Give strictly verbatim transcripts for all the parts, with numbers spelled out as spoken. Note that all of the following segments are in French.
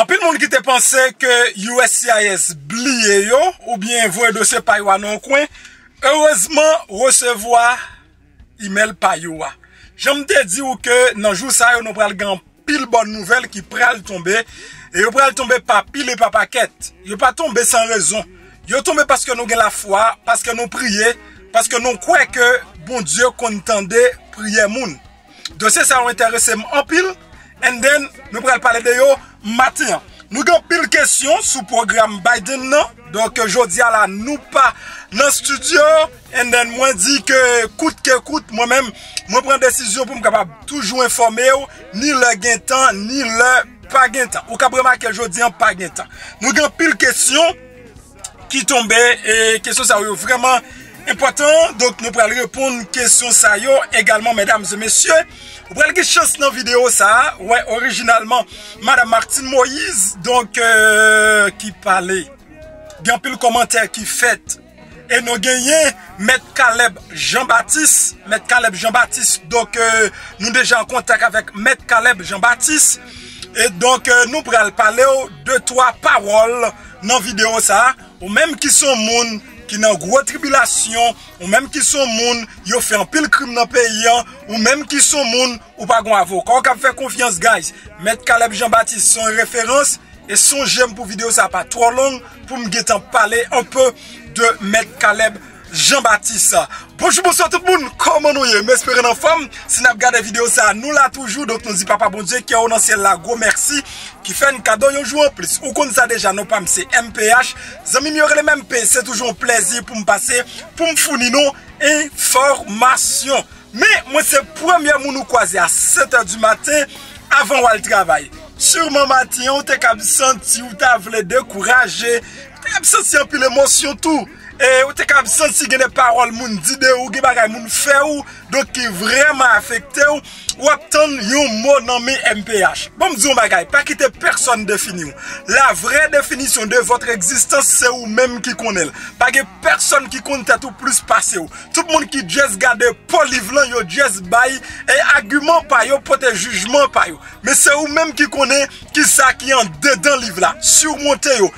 En plus, le monde qui te pensait que U S C I S blié yo, ou bien voye dossier pa yo nan coin, heureusement, recevoir email pa yo. J'aime te dire que dans jour ça, nous pral grand pile bonne nouvelle qui pral tomber, et yo pral tomber pa pile et pa paquet. Yo pas tomber sans raison. Yo tomber parce que nous avons la foi, parce que nous prions, parce que nous croyons que bon Dieu contendait prier moun. Dossier ça intéresse en pile. And then, nous pral parler de yo matin. Nous avons pile question sur le programme Biden. Non? Donc, aujourd'hui, nous pas dans le studio. Et then, moi, dit que, coûte que coûte, moi-même, moi, prends décision pour me capable toujours informer, ni le gain temps, ni le pas gain temps. Ou cap remarquer aujourd'hui, pas gain temps. Nous avons pile question qui tombe, et question ça, vraiment important. Donc, nous allons répondre à question ça, également, mesdames et messieurs. Vous avez une chance dans la vidéo, ça. Ouais, originalement, Madame Martine Moïse, donc, euh, qui parlait. Bien plus le commentaire qui fait. Et nous gagnons, M. Caleb Jean-Baptiste. M. Caleb Jean-Baptiste, donc, euh, nous déjà en contact avec M. Caleb Jean-Baptiste. Et donc, euh, nous pourrons parler de trois paroles dans la vidéo, ça. Ou même qui sont moun, qui n'ont gros tribulation, ou même qui sont moun, yo fait un pile crime dans le pays, ou même qui sont moun, ou pas grand avocat. Quand on fait confiance, guys, Maître Caleb Jean-Baptiste, son référence, et son j'aime pour vidéo, ça pas trop long, pour me guetter en parler un peu de Maître Caleb Jean-Baptiste. Bonjour, bonsoir tout le monde, comment nous y m'espérez en forme. Si nous regardons la vidéo, ça nous l'a toujours, donc nous dit papa bon Dieu qui est au nom ciel là, gros merci, qui fait un cadeau un jour en plus. Ou comme ça déjà, nous pas c'est M P H, Zami Miore le M P, c'est toujours un plaisir pour me passer, pour me fournir nos informations. Mais moi c'est premier moun nous croiser à sept heures du matin avant le travail. Sûrement matin, on t'es capable senti ou t'as voulu décourager, t'es capable senti un peu l'émotion tout. Et vous avez senti que les paroles moun dit de ou, que les moun fait ou, donc qui vraiment affecté ou, ou attendre un mot nommé M P H. Bon, je vous dis, pas quitter personne défini. La vraie définition de votre existence, c'est vous-même qui connaissez. Pas que personne qui compte tout plus passé ou. Tout le monde qui juste garde polyvalent, yo juste bail, et argument pas yo, pote jugement pas yo. Mais c'est vous-même qui connaissez qui ça qui en dedans livre là. Surmontez yo.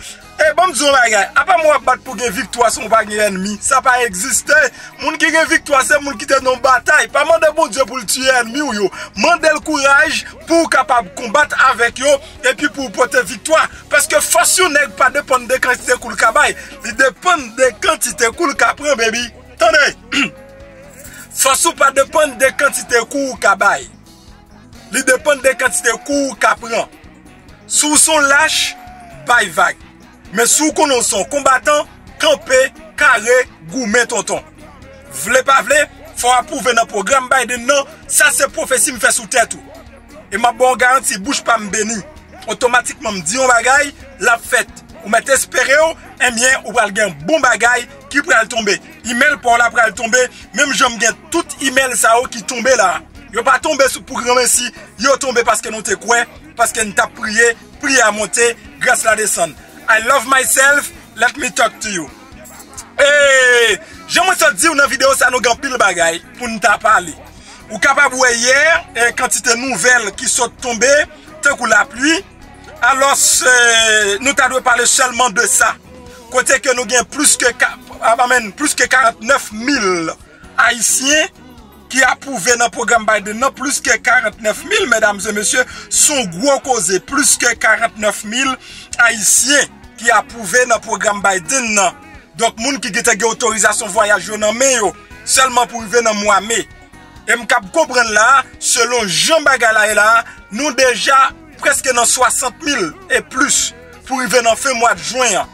Eh, bon, je vous dis, à part moi, battre pour une victoire, son pas un ennemi. Ça pas exister. Moun qui a une victoire, c'est moun qui est dans bataille. Pas mandé bon Dieu pour le tuer ennemi ou yo. Mandé le courage pour capable combattre avec yo et puis pour porter victoire. Parce que force n'est pas dépendre de quantité cool kabay. Il dépend de quantité cool kapren, baby. Attendez. Force pas dépendre de quantité cool kabay. Il dépend de quantité cool kapren. Sous son lâche, bay vague. Mais sous qu'on son combattant, campé, carré, gourmet, tonton. Vle pas vle, faut approuver dans le programme Biden, non, ça c'est prophétie me fait sous tête. Et ma bonne garantie, bouche pas me béni. Automatiquement, me dit un bagaille, la fête. Ou mettez espéré, et bien, ou pral gen bon bagaille qui pral tomber. Email pour la pral tomber, même j'aime bien tout email ça qui tombe là. Yo pas tomber sous programme ici, yo tomber parce que nous te quoi, parce que nous t'a prié, prié à monter, grâce à la descente. I love myself, let me talk to you. Hey, j'aimerais te dire dans la vidéo, ça nous gagne pile bagaille pour nous parler. Ou capable de hier, une quantité nouvelle qui sont tombées, tant que la pluie. Alors, euh, nous t'avons parlé seulement de ça. Côté que nous gagnons plus que, plus que quarante-neuf mille Haïtiens qui approuvaient dans le programme Biden. Non, plus que quarante-neuf mille, mesdames et messieurs, sont gros causés. Plus que quarante-neuf mille Haïtiens qui a approuvé dans le programme Biden. Non. Donc, les gens qui ont eu l'autorisation de voyager dans le seulement pour vivre dans le mois de mai. Et je comprends là, selon Jean Bagala, là, nous déjà presque dans soixante mille et plus pour vivre dans le fin mois de juin.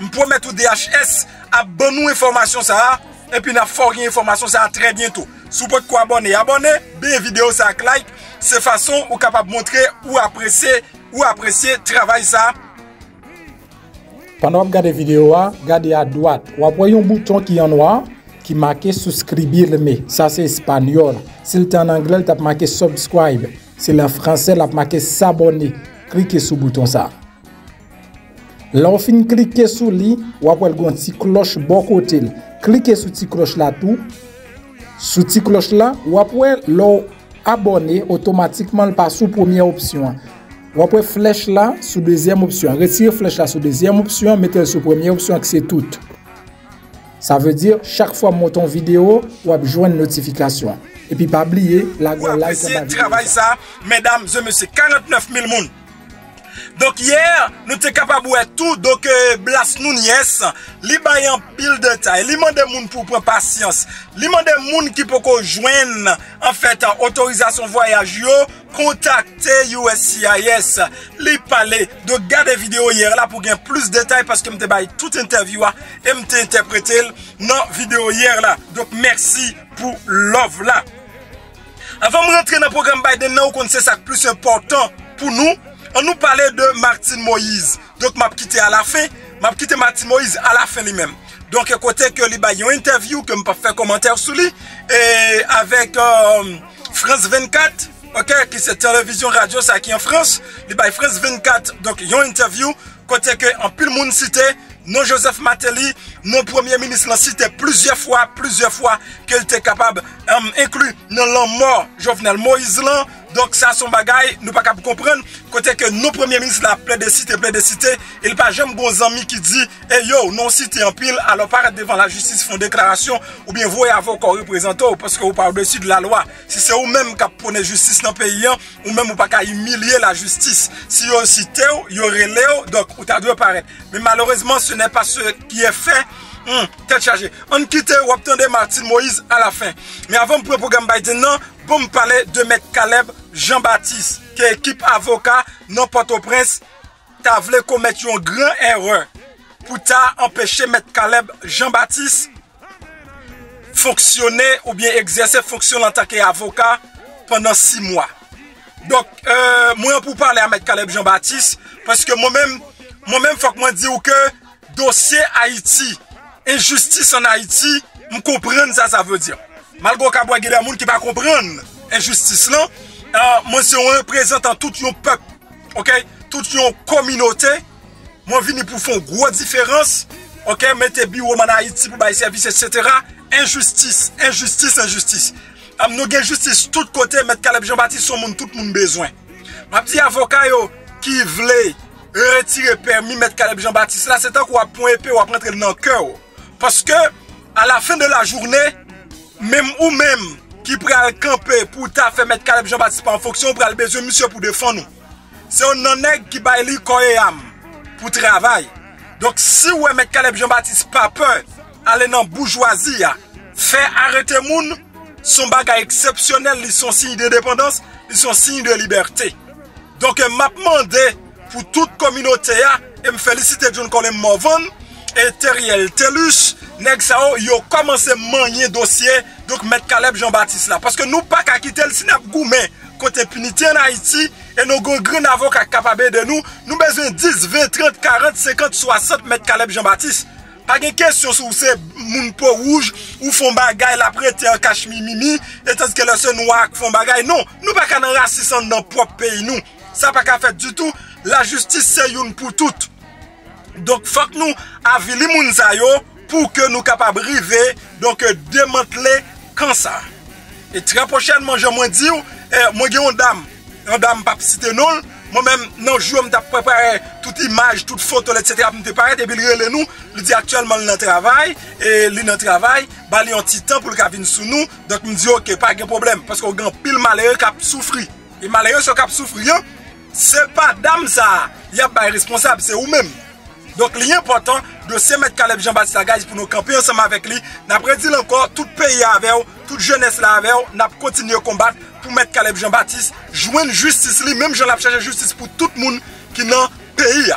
Je promets au D H S à bonne nous information ça. Et puis, nous avons une information ça très bientôt. Si vous pouvez abonner, abonnez, bien vidéo ça, like. C'est façon ou capable de montrer ou apprécier ou apprécier travail ça. Pendant que vous regardez la vidéo, regardez à droite. Vous voyez un bouton qui est en noir qui marque souscrire. Ça, c'est espagnol. Si vous êtes en anglais, vous avez marqué subscribe. Si vous êtes en français, vous avez marqué s'abonner. Cliquez sur le bouton. Ça. Là, vous finissez de cliquer sur lui. Vous avez une petite cloche de bon côté. Cliquez sur cette cloche là. Tout. Sur cette cloche là, vous pouvez l'abonner automatiquement par sous première option. Vous après flèche là sous deuxième option. Retirez flèche là sous deuxième option, mettez sous première option que c'est tout. Ça veut dire chaque fois mon ton vidéo, vous avez besoin de notification. Et puis pas oublier la grande like. Vous travail ça, mesdames et messieurs, quarante-neuf mille personnes. Donc hier, nous sommes capables de faire tout. Donc, euh, Blas Nouniès, il y a un pile de taille. Il y a des gens pour prendre patience. Il y a des gens qui peuvent joindre en fait, autorisation voyage. Contacter U S C I S. Les palais de garder vidéo hier là pour gagner plus de détails parce que je vais toute interview et je vais interpréter dans la vidéo hier là. Donc, merci pour l'offre là. Avant de rentrer dans le programme Biden, nous connaissons ça plus important pour nous. On nous parlait de Martine Moïse. Donc, m'a quitté à la fin. M'a quitté Martine Moïse à la fin lui-même. Donc, côté que les baillons interview, que m'a fait commentaire sur lui. Et avec euh, France vingt-quatre, ok, qui c'est télévision radio, ça qui en France. Les baillons France vingt-quatre, donc yon interview. Côté que en pile monde cité, non Joseph Mateli, non Premier ministre l'a cité plusieurs fois, plusieurs fois qu'il était capable d'inclure um, dans la mort Jovenel Moïse là. Donc ça son bagay, nous pas capable comprendre côté que nos premiers ministres la plein de cité plein de cité, il pas jamais bon ami qui dit hey yo non cité en pile alors pas devant la justice font déclaration ou bien voyez avocat représentant parce que vous parlez dessus de la loi. Si c'est vous même qui prenez justice dans le pays ou même vous pas qu'à humilier la justice, si vous cité vous relève donc vous t'a dû paraître. Mais malheureusement ce n'est pas ce qui est fait. Hum, tête chargée. On quitte ou attendait Martine Moïse à la fin. Mais avant de prendre le programme Biden, non, pour me parler de M. Caleb Jean-Baptiste, qui est équipe avocat, non Port-au-Prince, tu as voulu commettre une grande erreur pour empêcher M. Caleb Jean-Baptiste fonctionner ou bien exercer fonction en tant qu'avocat pendant six mois. Donc, euh, moi, pour parler à M. Caleb Jean-Baptiste, parce que moi-même, moi-même, il faut que je dise que dossier Haïti, injustice en Haïti, je comprends ça, ça veut dire. Malgré qu'il y a des gens qui ne comprennent pas l'injustice là, euh, moi c'est un représentant tout un peuple, ok, toute une communauté. Moi je viens pour faire une grosse différence, ok, mettre bureau en Haïti pour les services, et cetera. Injustice, injustice, injustice. Nous avons justice de tous côtés, mettre Caleb Jean-Baptiste sur tout le monde besoin. Ma petite avocat qui voulait retirer permis, mettre Caleb Jean-Baptiste là, c'est tant qu'on a point épée ou après dans le cœur. Parce que, à la fin de la journée, même ou même qui prend le camper pour ta faire mettre Caleb Jean-Baptiste en fonction, pour le besoin monsieur pour défendre nous. C'est un non-nègre qui baille corps et âme pour travail. Donc, si vous mettez Caleb Jean-Baptiste pas peur, allez dans la bourgeoisie, faire arrêter les gens, son bagage exceptionnel, ils sont signes d'indépendance, ils sont signes de liberté. Donc, je m'a demandé pour toute communauté, et me féliciter de John Colin Morvan. Et Teriel Telus, Nexao, ils ont commencé à manier dossier, donc mettre Caleb Jean-Baptiste là. Parce que nous pas qu'à quitter le Sinap Goumé, côté impunité en Haïti, et nos grands avocats capables de nous, nous besoin dix, vingt, trente, quarante, cinquante, soixante mettre Caleb Jean-Baptiste. Pas de question sur ces moun peau rouge, ou font bagaille la prêter en cache mimimi, et tandis que les seuls noirs font bagaille. Non, nous pas qu'à nous racisser dans notre propre pays, nous. Ça pas qu'à faire du tout. La justice, c'est une pour toutes. Donc, faut que nous avili mounzayo pour que nous capables de river, donc démanteler cancer. Et très prochainement, je m'en dis, moi j'ai une dame, une dame pas cité non, moi-même, non, je me préparé toute image, toute photo, et cetera. Pour me préparer, et puis il nous, il dit actuellement il travail, et il est travail, il y a un petit temps pour le venir sous nous, donc il me dit, ok, pas de problème, parce qu'on a pile malheureux qui souffre. Et malheureux qui souffre, c'est pas dame ça, il y a pas responsable, c'est vous-même. Donc, l'important de se mettre Caleb Jean-Baptiste Lagaille pour nous camper ensemble avec lui. Nous avons dit encore, tout pays avec vous, toute jeunesse là avec vous, nous avons continué à combattre pour mettre Caleb Jean-Baptiste, jouer une justice, lui, même j'en ai cherché justice pour tout le monde qui est dans le pays.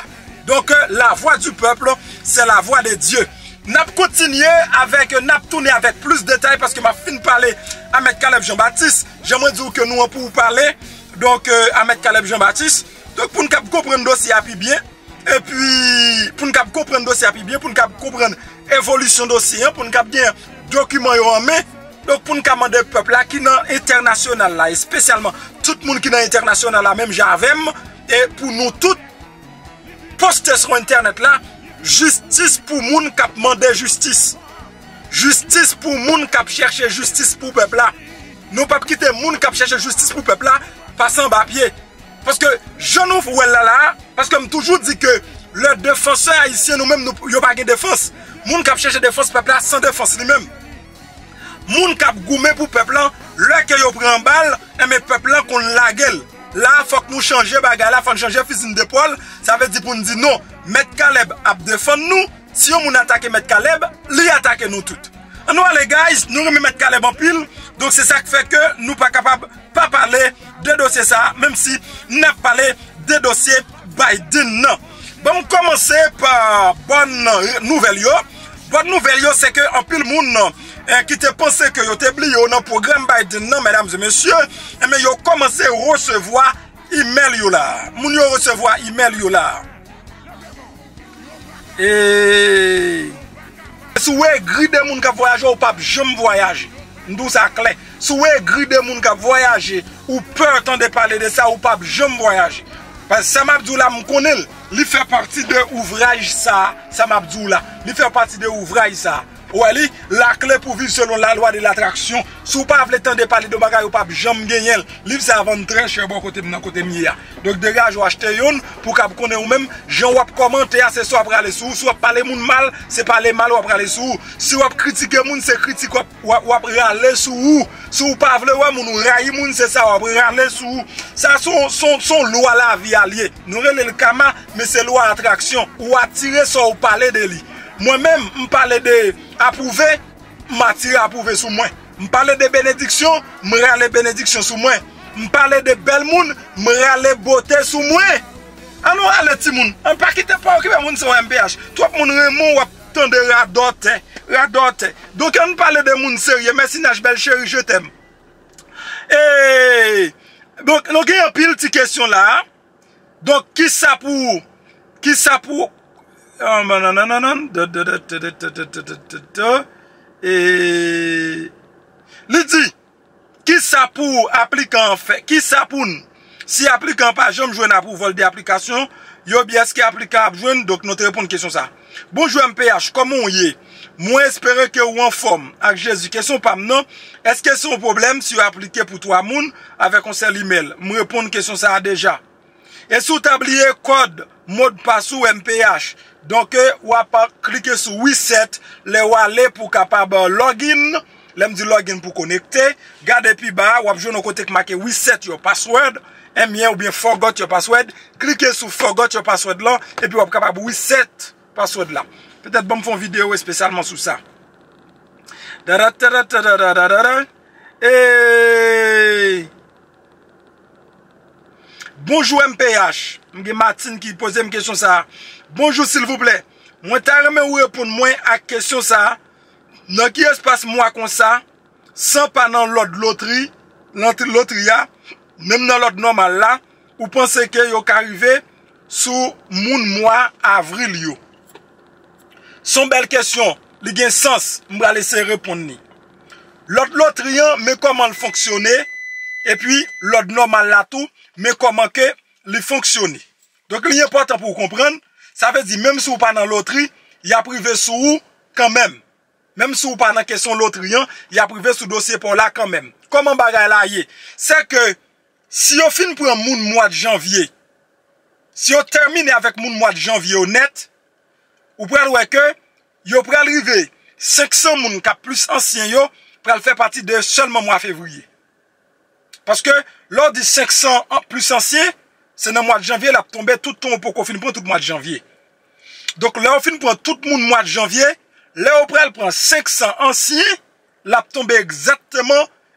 Donc, la voix du peuple, c'est la voix de Dieu. Nous avons continué avec, nous avons tourné avec plus de détails parce que je finis de parler à M. Caleb Jean-Baptiste. J'aimerais dire que nous avons pour vous parler, donc, à M. Caleb Jean-Baptiste. Donc, pour nous comprendre le dossier, bien. Et puis, pour nous comprendre le dossier bien, pour nous comprendre l'évolution du dossier, pour nous bien les documents en main, donc pour nous demander au peuple qui est dans l'international là, et spécialement tout le monde qui est dans l'international là, même j'avais, et pour nous tous, poster sur internet là, justice pour les gens qui demandent justice. Justice pour les gens qui cherchent justice pour le peuple là. Nous ne pouvons pas quitter les gens qui cherchent justice pour le peuple là, passer en papier. Parce que je nous fous là là, parce que je toujours dit que le défenseur haïtien nous-mêmes, nous n'avons pas de défense. Moun kap cherche défense, peuple là sans défense lui-même. Moun kap goumé pour peuple là, le que yo prend balle, mais peuple là qu'on la gueule. Là, il faut que nous changions bagay là, faut changer fusil de poil. Ça veut dire pour nous dire non, M. Caleb a défendre nous. Si on attaque M. Caleb, lui attaque nous toutes. Nous les gars, nous remet M. Caleb en pile. Donc c'est ça qui fait que nous pas capable pas parler de dossier ça, même si nous n'avons pas parlé de dossier Biden. Non. Bon, on commence par bonne nouvelle. Yo. Bonne nouvelle, c'est que en pile monde eh, qui te pensé que yo te oublié dans le programme Biden, non, mesdames et messieurs, eh, mais yo commencé à recevoir email yo là. Moun yo recevoir email yo là. Et si vous avez gris de moun qui voyage ou pas, je me voyage. Nous ça clair. Si vous avez gris de moun qui voyage ou peur de parler de ça ou pas, je me voyage. Parce que Sam Abdoula me connaît, il fait partie de ouvrage ça, Sam Abdoula, il fait partie de ouvrage ça. Ouali, la clé pour vivre selon la loi de l'attraction, si vous ne voulez pas parler de bagaille ou pas, j'aime gagner, livre ça avant très cher bon côté mon côté mia. Donc déjà je acheter une pour qu'on connaisse ou même, j'en vais commenter à ce soit pour aller sous, soit parler moun mal, c'est parler mal ou aller sous. Si vous critiquez moun, c'est critique ou aller sous. Si vous pas voulez ou moun railler moun, c'est ça ou aller sous. Ça sont son son loi la vie alliée. Nous relè le kama, mais c'est loi attraction ou attirer ça ou parler de lui. Moi-même, je parle de approuver, je approuver sur moi. Je parle de bénédiction, je râle bénédiction sur moi. Je parle de belle monde, je râle beauté sur moi. Alors, allez, petit monde, on ne peut pas quitter pas occuper monde sur M P H. Toi, mon remon, on attend de radote, radote. Donc, on parle de monde sérieux. Merci, Nash Belle Chérie, je t'aime. Et donc, il y a un pile de questions là. Donc, qui ça pour. Qui ça pour. Oh, non, non, non, non. Et... Il dit, qui ça pour appliquant fait, qui ça pour si appliquant pas, je me joue pour vol des applications, yo bien ce qui est applicable, donc nous te répondons à la question ça. Bonjour M P H, comment on y est? Moi espérer que vous en forme avec Jésus. Question pas non. Est-ce que c'est un problème si vous appliquez pour trois moun avec un seul email? Me répondre à la question ça déjà. Et si vous tabliez code, mot de passe ou M P H, donc, vous pouvez cliquer sur reset, les wallet pour capable login, les dit login pour connecter, gardez puis bas, vous avez un côté qui marque reset your password, ou bien forgot your password, cliquez sur forgot your password là, et puis vous capable reset password là. Peut-être bon faire une vidéo spécialement sur ça. Et... Bonjour M P H. M'ge Martine qui pose une question ça. Bonjour s'il vous plaît. Moi ta remè ou répondre moi à question ça. Dans qui espace moi comme ça sans pas dans l'autre loterie, l'autre loterie même dans l'autre normal là, ou pensez que yo ka arrivé sous moun mois avril yo. Son belle question, li gen sens, m'bra laisser répondre ni. L'autre loterie mais comment le fonctionner et puis l'autre normal là tout mais comment que les fonctionner. Donc, il est important pour comprendre, ça veut dire, même si vous n'êtes pas dans l'autriche, il y a privé sur vous quand même. Même si vous n'êtes pas dans la question de l'autriche, il y a privé sur le dossier pour là quand même. Comment bagaille là y est? C'est que, si vous finissez pour un mois de janvier, si vous terminez avec le mois de janvier honnête, vous pouvez voir que, vous pouvez arriver cinq cents personnes qui sont plus anciens, pour faire partie de seulement mois de février. Parce que, lors des cinq cents plus anciens, c'est dans le mois de janvier, là, tomber tout le temps pour qu'on finisse pour tout le mois de janvier. Donc, là, on finit pour tout le monde mois de janvier. Là, on prend cinq cents anciens, là, tomber exactement,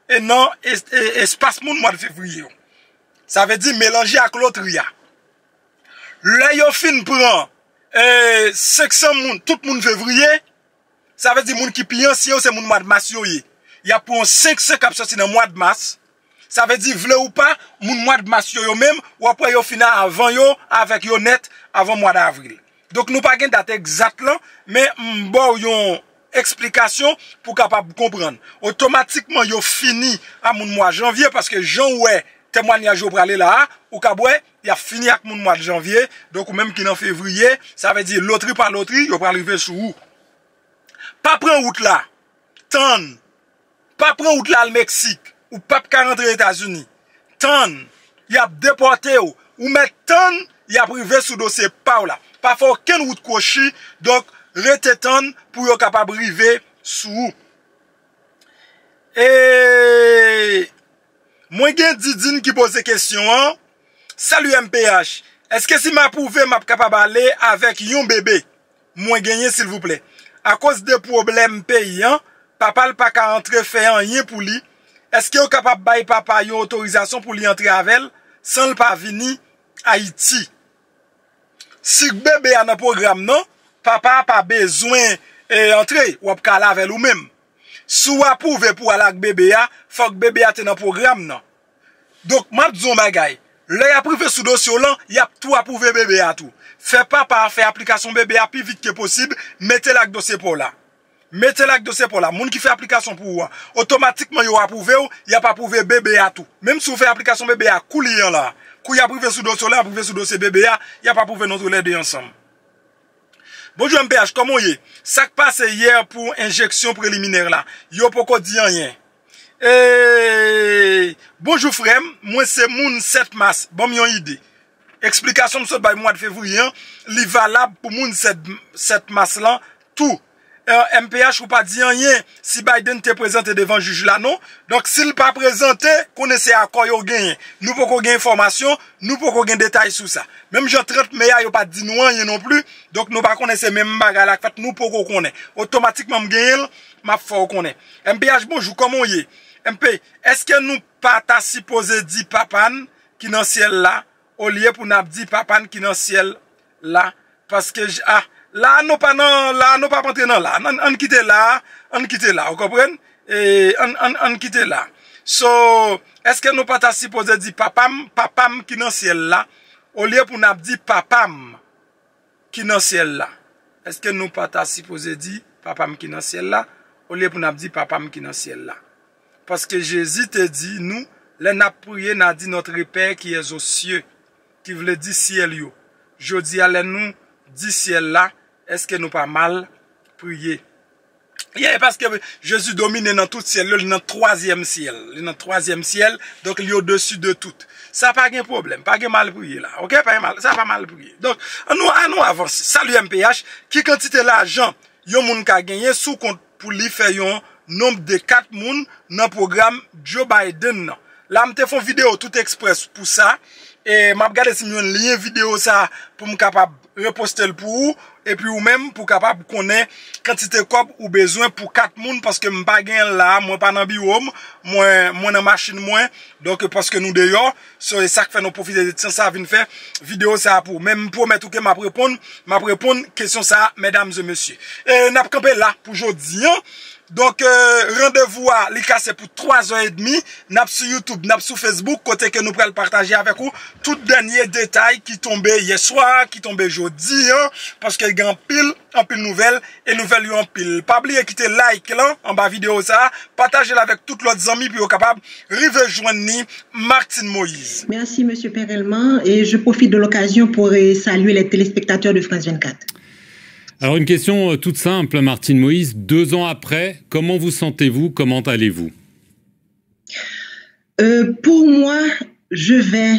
et non, espace moun mois de février. Ça veut dire mélanger avec l'autre, là. Là, on finit pour cinq cents moun, tout le monde février. Ça veut dire moun qui pille ancien, c'est moun mois de mars, il y a pour cinq cents qui sorti dans le mois de mars. Ça veut dire, vle ou pas, mon mois de mars yo même, ou après yo final avant yo, avec yo net, avant mois d'avril. Donc, nous pas gen date exacte là, mais m'bon yon explication pour capable comprendre. Automatiquement, yo fini à mon mois de janvier, parce que j'en ouais, témoignage au pralé là, ou kaboué, y a fini avec mon mois de janvier, donc ou même qui en février, ça veut dire, loterie par loterie, yo pralé arriver sur où? Pas prendre route là, tan, pas prendre route là le Mexique. Ou pape quarante aux États-Unis. Tan, y a déporté ou, ou mettant y a privé sous dossier pas là. Parfois aucune route cochée, donc retétan pour y capable privé sous. Et moi gen Didine qui pose question hein. Salut M P H. Est-ce que si m'a prouvé m'a capable aller avec yon bébé? Moi gagné s'il vous plaît. À cause des problèmes payants, papa le pas qu'à entrer faire rien pour lui. Est-ce qu'il est capable bailler papa une autorisation pour lui entrer avec elle sans le pas venir Haïti? Si bébé a un programme non, papa a pas besoin d'entrer ou pas aller avec lui-même. Sou approuvé pour aller avec bébé a, faut que bébé a dans programme non. Donc m'a dit un bagay. Le a privé sous dossier là, y a tout approuvé bébé à tout. Fait papa faire application bébé à plus vite que possible, mettez la dossier pour là. Mettez la dossier pour là. Moun qui fait application pour automatiquement yo approuvé ou, y a pas approuvé bébé à tout. Même si vous fait application bébé à coulian là, kou y a privé sous dossier là, privé sous dossier bébé à, y a pas approuvé notre les deux ensemble. Bonjour M P H, comment y? Ça qui passe hier pour injection préliminaire là. Yo poko di rien. Eh, bonjour frère, moi c'est Moun sept mars. Bon, m'y idée. Explication sur le mois de février, li valable pour Moun sept mars là, tout. Euh, M P H ou pas dit rien si Biden te présenté devant le juge là, non. Donc, s'il pas présenté, connaissez à quoi yon gagne. Nous pouvons gagner information, nous pouvons gagner détails sur ça. Même Jean trente mai, yon pas dit non, yon non plus. Donc, nous pas connaissez même bagarre là, fait nous pouvons connaître. Automatiquement, m'gagne, m'a faut connaître. M P H, bonjour, comment y est? M P, est-ce que nous pas ta supposé dit papan qui dans ciel là au lieu pour nous dit papan qui dans ciel là parce que ah, là nous pas non là nous pas rentrer dans là on, on quitte là on quitte là vous comprenez et on on on quitte là so est-ce que nous pas ta supposé dit papam papam qui dans ciel là au lieu pour nous dit papam qui dans ciel là est-ce que nous pas ta supposé dit papam qui dans ciel là au lieu pour nous dit papam qui dans ciel là. Parce que Jésus te dit, nous, les n'a prié, n'a dit notre Père qui est aux cieux, qui veut dire ciel yo. Je dis, allez nous, dit ciel là, est-ce que nous pas mal prier? Yeah, parce que Jésus domine dans tout ciel, il est dans le troisième ciel, il est dans le troisième ciel, donc il est au-dessus de tout. Ça pas de problème, pas de mal prier là, ok? Pas mal, ça pas mal prier. Donc, nous, nous avancer. Salut M P H, qui quantité l'argent, yon moun ka gagné sous compte pour lui faire yon. Nombre de quatre moun dans le programme Joe Biden. Là, je fais une vidéo tout express pour ça. Et je regarde si je vais lien vidéo ça pour me capable reposter le pour vous. Et puis, ou même pour capable connaître quantité de corps ou besoin pour quatre moun parce que je ne suis pas là, je ne suis pas dans le bureau, je suis dans la machine. Donc, parce que nous dehors, c'est ça que nous profiter de ça. Je faire vidéo ça pour même promettre que je réponds, je réponds à la question ça, mesdames et messieurs. Et nous avons là pour aujourd'hui. Donc, euh, rendez-vous à l'I C A C pour trois heures trente, nap sur YouTube, nap sur Facebook, côté que nous pourrons partager avec vous tout dernier détail qui tombait hier soir, qui tombait aujourd'hui, hein, parce qu'il y a en pile, en pile nouvelle, et nouvelle en pile. Pas oublier quitter like là, en bas vidéo ça, partagez-la avec toutes l'autre amis, puis vous capable de rejoindre Martine Moïse. Merci Monsieur Perelman, et je profite de l'occasion pour saluer les téléspectateurs de France vingt-quatre. Alors une question toute simple, Martine Moïse. Deux ans après, comment vous sentez-vous? Comment allez-vous? euh, Pour moi, je vais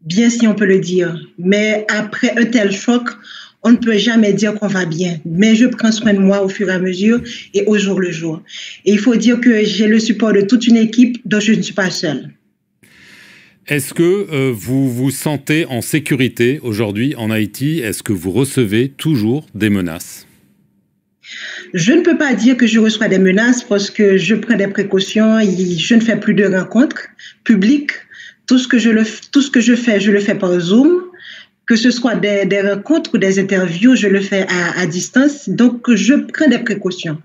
bien si on peut le dire. Mais après un tel choc, on ne peut jamais dire qu'on va bien. Mais je prends soin de moi au fur et à mesure et au jour le jour. Et il faut dire que j'ai le support de toute une équipe dont je ne suis pas seule. Est-ce que euh, vous vous sentez en sécurité aujourd'hui en Haïti? Est-ce que vous recevez toujours des menaces? Je ne peux pas dire que je reçois des menaces parce que je prends des précautions. Et je ne fais plus de rencontres publiques. Tout ce que je, le, tout ce que je fais, je le fais par Zoom. Que ce soit des, des rencontres ou des interviews, je le fais à, à distance. Donc, je prends des précautions.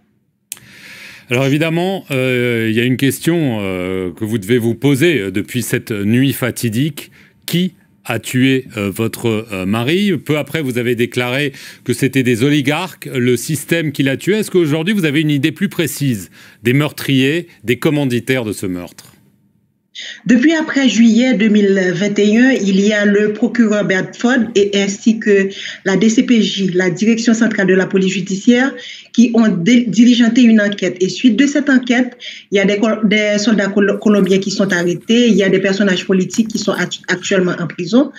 Alors évidemment, euh, il y a une question euh, que vous devez vous poser depuis cette nuit fatidique. Qui a tué euh, votre euh, mari? Peu après, vous avez déclaré que c'était des oligarques, le système qui l'a tué. Est-ce qu'aujourd'hui, vous avez une idée plus précise des meurtriers, des commanditaires de ce meurtre? Depuis après juillet deux mille vingt et un, il y a le procureur Bertford et ainsi que la D C P J, la Direction centrale de la police judiciaire, qui ont diligenté une enquête. Et suite de cette enquête, il y a des, des soldats col- colombiens qui sont arrêtés, il y a des personnages politiques qui sont act- actuellement en prison.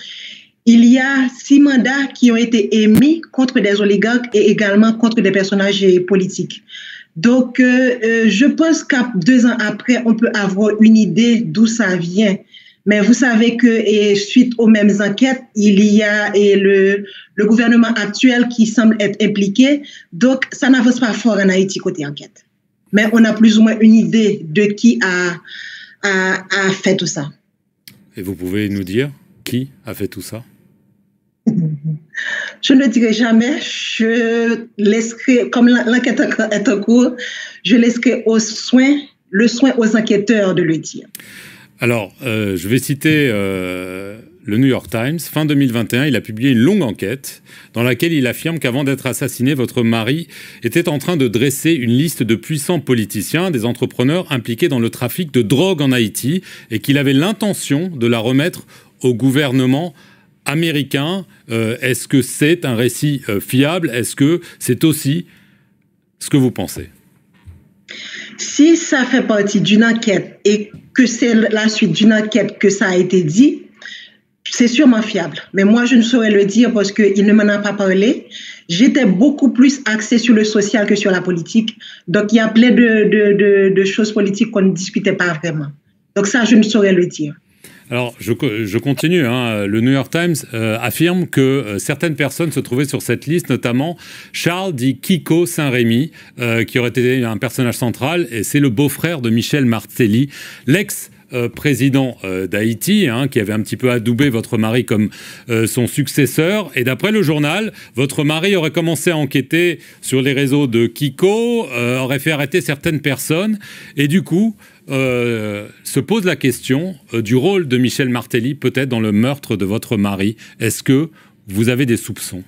Il y a six mandats qui ont été émis contre des oligarques et également contre des personnages politiques. Donc, euh, je pense qu'à deux ans après, on peut avoir une idée d'où ça vient. Mais vous savez que et suite aux mêmes enquêtes, il y a et le, le gouvernement actuel qui semble être impliqué. Donc, ça n'avance pas fort en Haïti côté enquête. Mais on a plus ou moins une idée de qui a, a, a fait tout ça. Et vous pouvez nous dire qui a fait tout ça? Je ne dirai jamais, je laisserai, comme l'enquête est en cours, je laisserai aux soins, le soin aux enquêteurs de le dire. Alors, euh, je vais citer euh, le New York Times. Fin deux mille vingt et un, il a publié une longue enquête dans laquelle il affirme qu'avant d'être assassiné, votre mari était en train de dresser une liste de puissants politiciens, des entrepreneurs impliqués dans le trafic de drogue en Haïti et qu'il avait l'intention de la remettre au gouvernement américain. Euh, est-ce que c'est un récit euh, fiable? Est-ce que c'est aussi ce que vous pensez? Si ça fait partie d'une enquête et que c'est la suite d'une enquête que ça a été dit, c'est sûrement fiable. Mais moi, je ne saurais le dire parce qu'il ne m'en a pas parlé. J'étais beaucoup plus axée sur le social que sur la politique. Donc, il y a plein de, de, de, de choses politiques qu'on ne discutait pas vraiment. Donc ça, je ne saurais le dire. Alors, je, je continue. Hein. Le New York Times euh, affirme que euh, certaines personnes se trouvaient sur cette liste, notamment Charles dit Kiko Saint-Rémy, euh, qui aurait été un personnage central, et c'est le beau-frère de Michel Martelly, l'ex- Euh, président euh, d'Haïti, hein, qui avait un petit peu adoubé votre mari comme euh, son successeur. Et d'après le journal, votre mari aurait commencé à enquêter sur les réseaux de Kiko, euh, aurait fait arrêter certaines personnes. Et du coup, euh, se pose la question euh, du rôle de Michel Martelly, peut-être dans le meurtre de votre mari. Est-ce que vous avez des soupçons?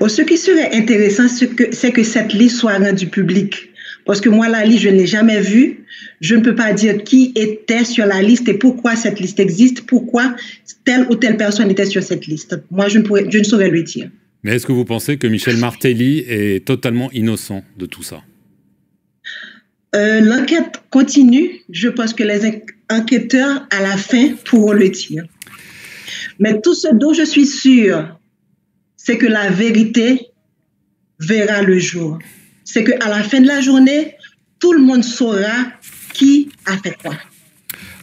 Bon, ce qui serait intéressant, c'est que, c'est que cette liste soit rendue publique. Parce que moi, la liste, je ne l'ai jamais vue. Je ne peux pas dire qui était sur la liste et pourquoi cette liste existe, pourquoi telle ou telle personne était sur cette liste. Moi, je ne, pourrais, je ne saurais le dire. Mais est-ce que vous pensez que Michel Martelly est totalement innocent de tout ça? euh, L'enquête continue. Je pense que les enquêteurs, à la fin, pourront le dire. Mais tout ce dont je suis sûre, c'est que la vérité verra le jour. C'est qu'à la fin de la journée, tout le monde saura qui a fait quoi.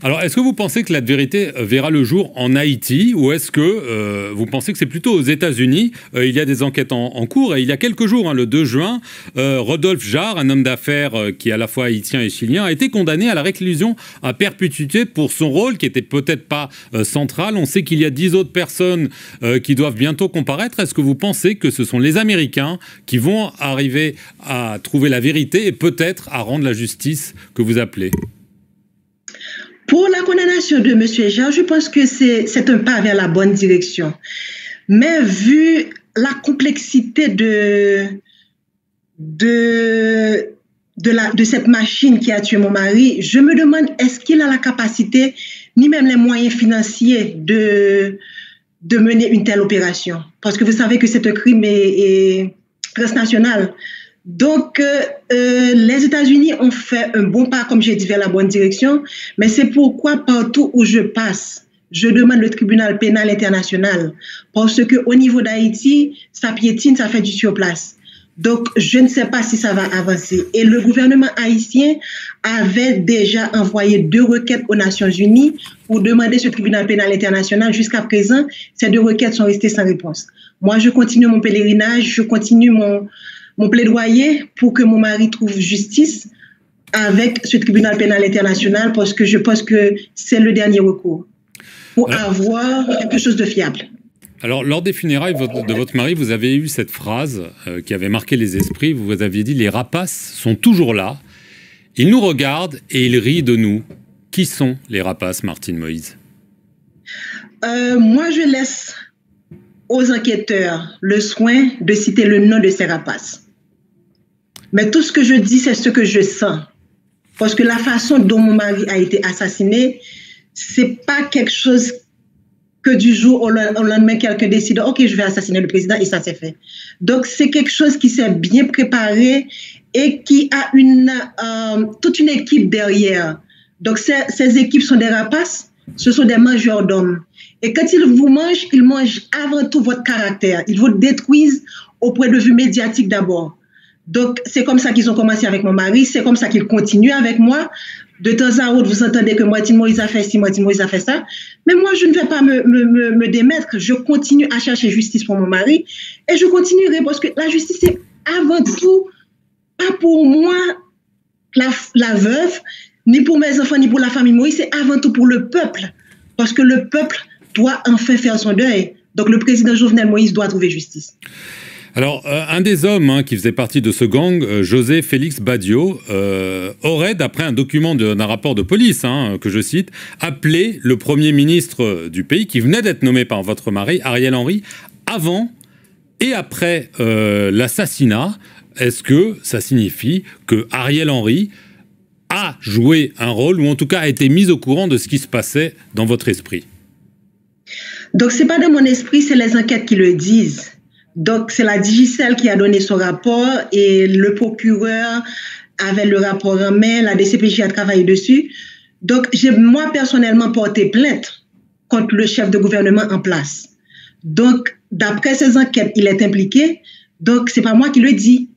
Alors, est-ce que vous pensez que la vérité verra le jour en Haïti ou est-ce que euh, vous pensez que c'est plutôt aux États-Unis? euh, Il y a des enquêtes en, en cours et il y a quelques jours, hein, le deux juin, euh, Rodolphe Jarre, un homme d'affaires euh, qui est à la fois haïtien et chilien, a été condamné à la réclusion à perpétuité pour son rôle qui n'était peut-être pas euh, central. On sait qu'il y a dix autres personnes euh, qui doivent bientôt comparaître. Est-ce que vous pensez que ce sont les Américains qui vont arriver à trouver la vérité et peut-être à rendre la justice que vous appelez? Pour la condamnation de M. Jean, je pense que c'est, c'est un pas vers la bonne direction. Mais vu la complexité de, de, de, la, de cette machine qui a tué mon mari, je me demande est-ce qu'il a la capacité, ni même les moyens financiers de, de mener une telle opération. Parce que vous savez que c'est un crime et, et transnational. Donc, euh, les États-Unis ont fait un bon pas, comme j'ai dit, vers la bonne direction, mais c'est pourquoi partout où je passe, je demande le tribunal pénal international, parce qu'au niveau d'Haïti, ça piétine, ça fait du surplace. Donc, je ne sais pas si ça va avancer. Et le gouvernement haïtien avait déjà envoyé deux requêtes aux Nations Unies pour demander ce tribunal pénal international. Jusqu'à présent, ces deux requêtes sont restées sans réponse. Moi, je continue mon pèlerinage, je continue mon... Mon plaidoyer pour que mon mari trouve justice avec ce tribunal pénal international parce que je pense que c'est le dernier recours pour alors, avoir quelque chose de fiable. Alors, lors des funérailles de votre mari, vous avez eu cette phrase euh, qui avait marqué les esprits. Vous aviez dit « Les rapaces sont toujours là. Ils nous regardent et ils rient de nous. » Qui sont les rapaces, Martine Moïse? euh, Moi, je laisse aux enquêteurs le soin de citer le nom de ces rapaces. Mais tout ce que je dis, c'est ce que je sens. Parce que la façon dont mon mari a été assassiné, c'est pas quelque chose que du jour au lendemain, quelqu'un décide, ok, je vais assassiner le président, et ça s'est fait. Donc, c'est quelque chose qui s'est bien préparé et qui a une, euh, toute une équipe derrière. Donc, ces, ces équipes sont des rapaces, ce sont des mangeurs d'hommes. Et quand ils vous mangent, ils mangent avant tout votre caractère. Ils vous détruisent au point de vue médiatique d'abord. Donc, c'est comme ça qu'ils ont commencé avec mon mari, c'est comme ça qu'ils continuent avec moi. De temps à autre, vous entendez que Martine Moïse a fait ci, Martine Moïse a fait ça. Mais moi, je ne vais pas me, me, me, me démettre. Je continue à chercher justice pour mon mari. Et je continuerai parce que la justice, c'est avant tout, pas pour moi, la, la veuve, ni pour mes enfants, ni pour la famille Moïse. C'est avant tout pour le peuple. Parce que le peuple doit enfin faire son deuil. Donc le président Jovenel Moïse doit trouver justice. Alors, euh, un des hommes hein, qui faisait partie de ce gang, euh, José-Félix Badiot, euh, aurait, d'après un document d'un rapport de police, hein, que je cite, appelé le Premier ministre du pays, qui venait d'être nommé par votre mari, Ariel Henry, avant et après euh, l'assassinat. Est-ce que ça signifie que Ariel Henry a joué un rôle, ou en tout cas a été mis au courant de ce qui se passait dans votre esprit? Donc, c'est pas dans mon esprit, c'est les enquêtes qui le disent. Donc, c'est la D J C I S qui a donné son rapport et le procureur avait le rapport en main, la D C P J a travaillé dessus. Donc, j'ai moi personnellement porté plainte contre le chef de gouvernement en place. Donc, d'après ces enquêtes, il est impliqué. Donc, c'est pas moi qui le dis.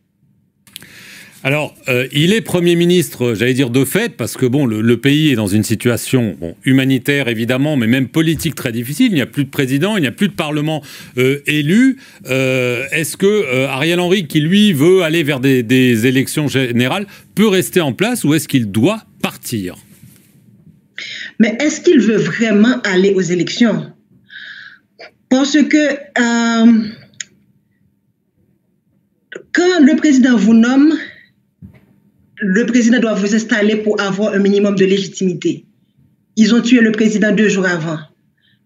Alors, euh, il est Premier ministre, j'allais dire de fait, parce que bon, le, le pays est dans une situation bon, humanitaire, évidemment, mais même politique très difficile. Il n'y a plus de président, il n'y a plus de parlement euh, élu. Euh, Est-ce que euh, Ariel Henry, qui lui veut aller vers des, des élections générales, peut rester en place ou est-ce qu'il doit partir? Mais est-ce qu'il veut vraiment aller aux élections? Parce que euh, quand le président vous nomme, le président doit vous installer pour avoir un minimum de légitimité. Ils ont tué le président deux jours avant.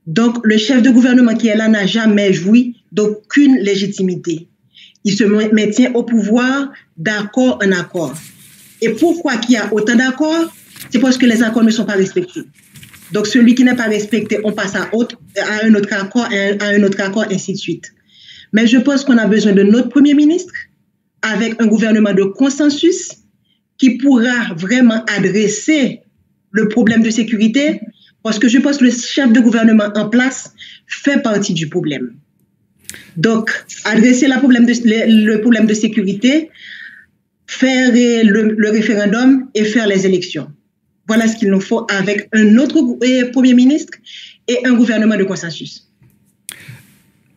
Donc, le chef de gouvernement qui est là n'a jamais joui d'aucune légitimité. Il se maintient au pouvoir d'accord en accord. Et pourquoi qu'il y a autant d'accords? C'est parce que les accords ne sont pas respectés. Donc, celui qui n'est pas respecté, on passe à, autre, à un autre accord, à un autre accord, ainsi de suite. Mais je pense qu'on a besoin de notre Premier ministre avec un gouvernement de consensus qui pourra vraiment adresser le problème de sécurité, parce que je pense que le chef de gouvernement en place fait partie du problème. Donc, adresser la problème de, le, le problème de sécurité, faire le, le référendum et faire les élections. Voilà ce qu'il nous faut avec un autre Premier ministre et un gouvernement de consensus.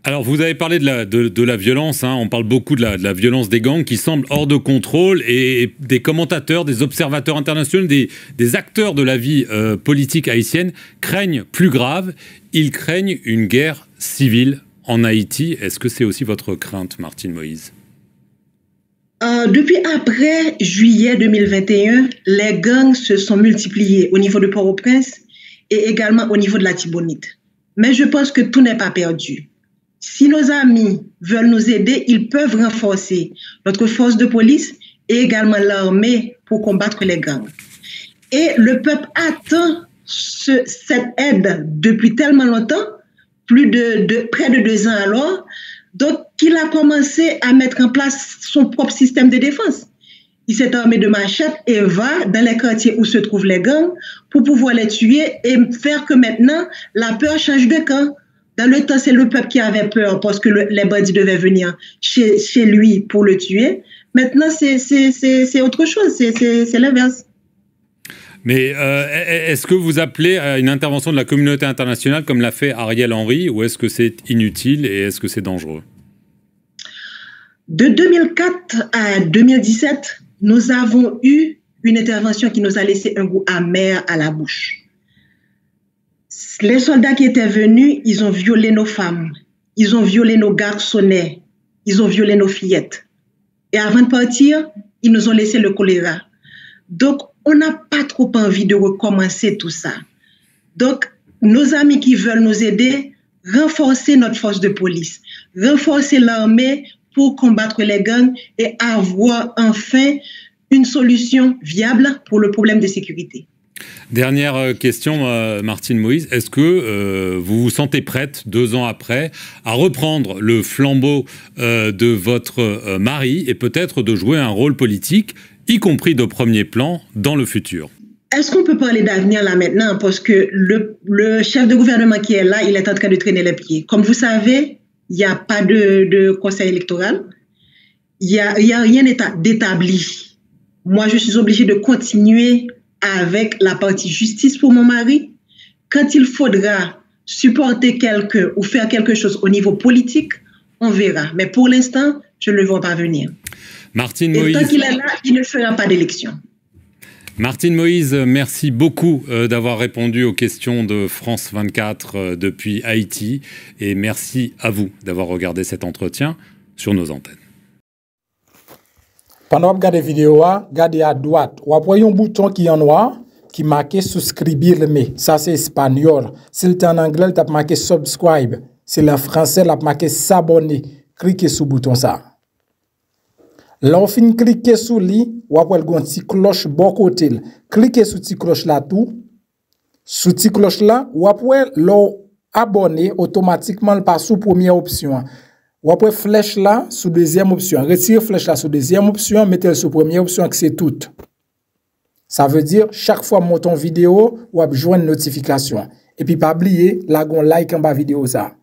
Alors, vous avez parlé de la, de, de la violence, hein. On parle beaucoup de la, de la violence des gangs qui semble hors de contrôle, et, et des commentateurs, des observateurs internationaux, des, des acteurs de la vie euh, politique haïtienne craignent plus grave, ils craignent une guerre civile en Haïti. Est-ce que c'est aussi votre crainte, Martine Moïse? euh, Depuis après juillet deux mille vingt et un, les gangs se sont multipliés au niveau de Port-au-Prince et également au niveau de la Tibonite. Mais je pense que tout n'est pas perdu. Si nos amis veulent nous aider, ils peuvent renforcer notre force de police et également l'armée pour combattre les gangs. Et le peuple attend ce, cette aide depuis tellement longtemps, plus de, de près de deux ans alors, donc qu'il a commencé à mettre en place son propre système de défense. Il s'est armé de machettes et va dans les quartiers où se trouvent les gangs pour pouvoir les tuer et faire que maintenant la peur change de camp. Dans le temps, c'est le peuple qui avait peur parce que le, les bandits devaient venir chez, chez lui pour le tuer. Maintenant, c'est autre chose, c'est l'inverse. Mais euh, est-ce que vous appelez à une intervention de la communauté internationale comme l'a fait Ariel Henry, ou est-ce que c'est inutile et est-ce que c'est dangereux? De deux mille quatre à deux mille dix-sept, nous avons eu une intervention qui nous a laissé un goût amer à la bouche. Les soldats qui étaient venus, ils ont violé nos femmes, ils ont violé nos garçonnets, ils ont violé nos fillettes. Et avant de partir, ils nous ont laissé le choléra. Donc, on n'a pas trop envie de recommencer tout ça. Donc, nos amis qui veulent nous aider, renforcer notre force de police, renforcer l'armée pour combattre les gangs et avoir enfin une solution viable pour le problème de sécurité. Dernière question, Martine Moïse. Est-ce que euh, vous vous sentez prête, deux ans après, à reprendre le flambeau euh, de votre euh, mari et peut-être de jouer un rôle politique, y compris de premier plan, dans le futur? Est-ce qu'on peut parler d'avenir là maintenant? Parce que le, le chef de gouvernement qui est là, il est en train de traîner les pieds. Comme vous savez, il n'y a pas de, de conseil électoral. Il n'y a, y a rien d'établi. Moi, je suis obligée de continuer avec la partie justice pour mon mari. Quand il faudra supporter quelqu'un ou faire quelque chose au niveau politique, on verra. Mais pour l'instant, je ne le vois pas venir. Martine Moïse. Et tant qu'il est là, il ne fera pas d'élection. Martine Moïse, merci beaucoup d'avoir répondu aux questions de France vingt-quatre depuis Haïti. Et merci à vous d'avoir regardé cet entretien sur nos antennes. Pendant que vous regardez la vidéo, regardez à droite. Vous voyez un bouton qui est en noir, qui marque souscrire. Ça, c'est espagnol. Si c'est en anglais, vous marquez subscribe. Si c'est en français, vous marquez s'abonner. Cliquez sur le bouton. Ça. Là, vous finissez de cliquer sur lui, vous avez une petite cloche de bon côté. Cliquez sur cette cloche là tout. Sur cette cloche là, vous pouvez l'abonner automatiquement par sous première option. Vous pouvez flèche là sous deuxième option. Retirez flèche là sous deuxième option, mettez-le sous première option que c'est tout. Ça veut dire chaque fois que vous montez une vidéo, vous avez besoin de notification. Et puis pas oublier, là, vous avez un like en bas vidéo ça.